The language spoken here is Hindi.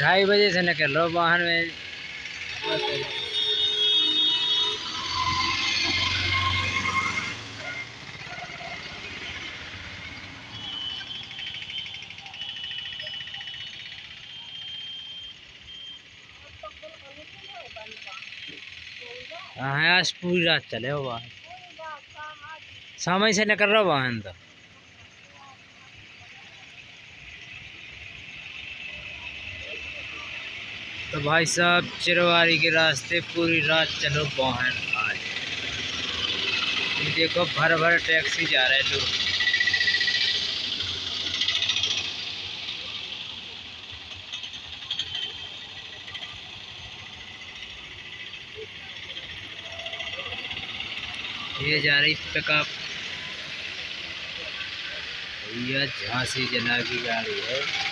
ढाई बजे से निकल रहा हूँ बाहर में। हाँ आज पूरी रात चले हो बाहर, समय से निकल रहा वाहन तो। तो भाई साहब चिरवारी के रास्ते पूरी रात चलो वाहन आज। ये देखो भर भर टैक्सी जा रहे हैं लोग। ये जा रही पिकअप, यह झांसी जना की गाड़ी है।